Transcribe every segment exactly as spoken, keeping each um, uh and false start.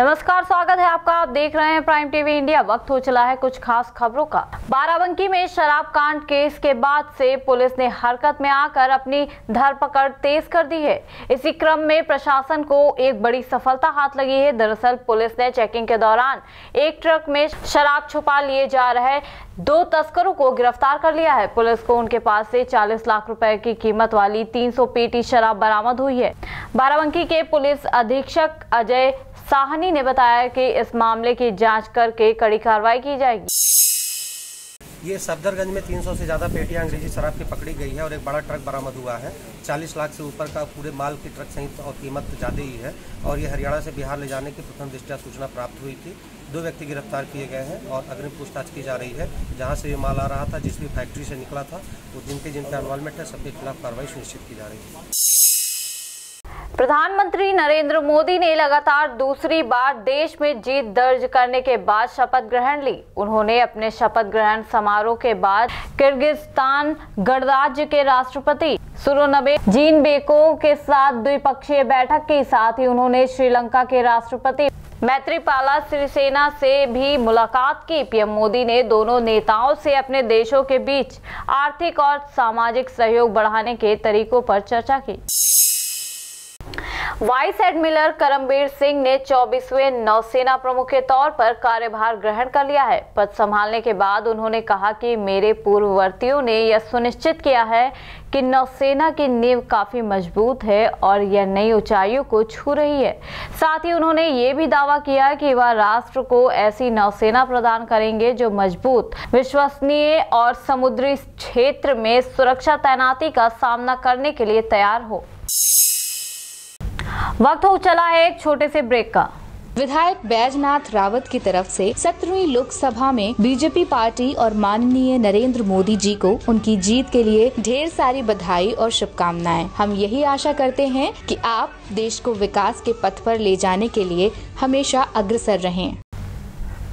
नमस्कार, स्वागत है आपका। आप देख रहे हैं प्राइम टीवी इंडिया। वक्त हो चला है कुछ खास खबरों का। बाराबंकी में शराब कांड केस के बाद से पुलिस ने हरकत में आकर अपनी धरपकड़ तेज कर दी है। इसी क्रम में प्रशासन को एक बड़ी सफलता हाथ लगी है। दरअसल पुलिस ने चेकिंग के दौरान एक ट्रक में शराब छुपा लिए जा रहे दो तस्करों को गिरफ्तार कर लिया है। पुलिस को उनके पास से चालीस लाख रुपए की कीमत वाली तीन सौ पेटी शराब बरामद हुई है। बाराबंकी के पुलिस अधीक्षक अजय साहनी ने बताया कि इस मामले की जांच करके कड़ी कार्रवाई की जाएगी। ये सफदरगंज में तीन सौ से ज्यादा पेटियां अंग्रेजी शराब की पकड़ी गई है और एक बड़ा ट्रक बरामद हुआ है। चालीस लाख से ऊपर का पूरे माल की ट्रक सहित और कीमत ज्यादा ही है और ये हरियाणा से बिहार ले जाने की प्रथम दृष्टया सूचना प्राप्त हुई थी। दो व्यक्ति गिरफ्तार किए गए हैं और अग्रिम पूछताछ की जा रही है। जहां से ये माल आ रहा था, जिस भी फैक्ट्री से निकला था, वो जिनके जिनका इन्वॉल्वमेंट है सबके खिलाफ कार्रवाई सुनिश्चित की जा रही है। प्रधानमंत्री नरेंद्र मोदी ने लगातार दूसरी बार देश में जीत दर्ज करने के बाद शपथ ग्रहण ली। उन्होंने अपने शपथ ग्रहण समारोह के बाद किर्गिस्तान गणराज्य के राष्ट्रपति सुरोनबे जिनबेको के साथ द्विपक्षीय बैठक की। साथ ही उन्होंने श्रीलंका के राष्ट्रपति मैत्रीपाला श्रीसेना से भी मुलाकात की। पीएम मोदी ने दोनों नेताओं से अपने देशों के बीच आर्थिक और सामाजिक सहयोग बढ़ाने के तरीकों पर चर्चा की। वाइस एडमिरल करमबीर सिंह ने चौबीसवें नौसेना प्रमुख के तौर पर कार्यभार ग्रहण कर लिया है। पद संभालने के बाद उन्होंने कहा कि मेरे पूर्ववर्तियों ने यह सुनिश्चित किया है कि नौसेना की नींव काफी मजबूत है और यह नई ऊंचाइयों को छू रही है। साथ ही उन्होंने ये भी दावा किया कि वह राष्ट्र को ऐसी नौसेना प्रदान करेंगे जो मजबूत, विश्वसनीय और समुद्री क्षेत्र में सुरक्षा तैनाती का सामना करने के लिए तैयार हो। वक्त हो चला है एक छोटे से ब्रेक का। विधायक बैजनाथ रावत की तरफ से सत्रहवीं लोकसभा में बीजेपी पार्टी और माननीय नरेंद्र मोदी जी को उनकी जीत के लिए ढेर सारी बधाई और शुभकामनाएं। हम यही आशा करते हैं कि आप देश को विकास के पथ पर ले जाने के लिए हमेशा अग्रसर रहें।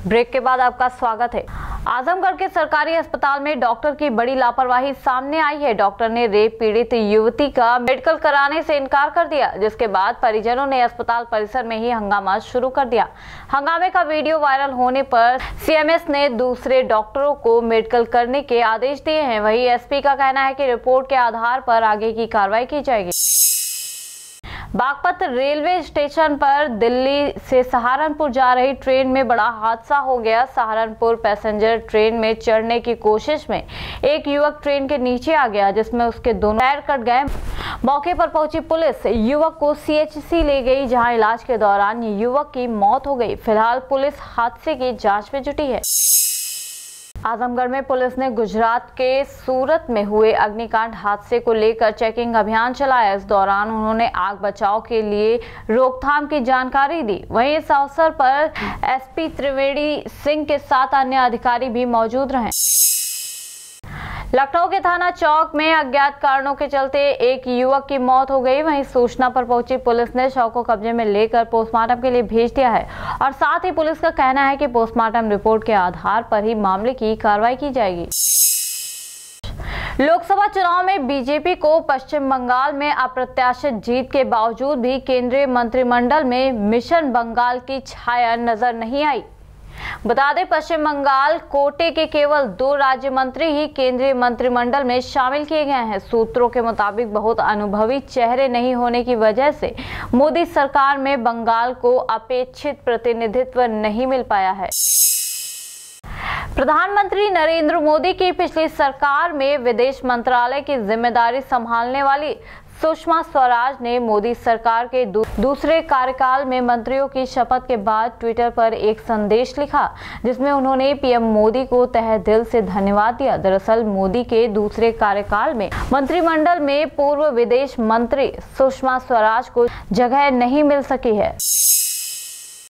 ब्रेक के बाद आपका स्वागत है। आजमगढ़ के सरकारी अस्पताल में डॉक्टर की बड़ी लापरवाही सामने आई है। डॉक्टर ने रेप पीड़ित युवती का मेडिकल कराने से इनकार कर दिया, जिसके बाद परिजनों ने अस्पताल परिसर में ही हंगामा शुरू कर दिया। हंगामे का वीडियो वायरल होने पर सीएमएस ने दूसरे डॉक्टरों को मेडिकल करने के आदेश दिए हैं। वहीं एसपी का कहना है कि रिपोर्ट के आधार पर आगे की कार्रवाई की जाएगी। बागपत रेलवे स्टेशन पर दिल्ली से सहारनपुर जा रही ट्रेन में बड़ा हादसा हो गया। सहारनपुर पैसेंजर ट्रेन में चढ़ने की कोशिश में एक युवक ट्रेन के नीचे आ गया, जिसमें उसके दोनों पैर कट गए। मौके पर पहुंची पुलिस युवक को सीएचसी ले गई, जहां इलाज के दौरान युवक की मौत हो गई। फिलहाल पुलिस हादसे की जांच में जुटी है। आजमगढ़ में पुलिस ने गुजरात के सूरत में हुए अग्निकांड हादसे को लेकर चेकिंग अभियान चलाया। इस दौरान उन्होंने आग बचाव के लिए रोकथाम की जानकारी दी। वहीं इस अवसर पर एसपी त्रिवेणी सिंह के साथ अन्य अधिकारी भी मौजूद रहे। लखनऊ के थाना चौक में अज्ञात कारणों के चलते एक युवक की मौत हो गई। वहीं सूचना पर पहुंची पुलिस ने शव को कब्जे में लेकर पोस्टमार्टम के लिए भेज दिया है और साथ ही पुलिस का कहना है कि पोस्टमार्टम रिपोर्ट के आधार पर ही मामले की कार्रवाई की जाएगी। लोकसभा चुनाव में बीजेपी को पश्चिम बंगाल में अप्रत्याशित जीत के बावजूद भी केंद्रीय मंत्रिमंडल में मिशन बंगाल की छाया नजर नहीं आई। बता दें, पश्चिम बंगाल कोटे के केवल दो राज्य मंत्री ही केंद्रीय मंत्रिमंडल में शामिल किए गए हैं। सूत्रों के मुताबिक बहुत अनुभवी चेहरे नहीं होने की वजह से मोदी सरकार में बंगाल को अपेक्षित प्रतिनिधित्व नहीं मिल पाया है। प्रधानमंत्री नरेंद्र मोदी की पिछली सरकार में विदेश मंत्रालय की जिम्मेदारी संभालने वाली सुषमा स्वराज ने मोदी सरकार के दूसरे कार्यकाल में मंत्रियों की शपथ के बाद ट्विटर पर एक संदेश लिखा, जिसमें उन्होंने पीएम मोदी को तहे दिल से धन्यवाद दिया। दरअसल मोदी के दूसरे कार्यकाल में मंत्रिमंडल में पूर्व विदेश मंत्री सुषमा स्वराज को जगह नहीं मिल सकी है।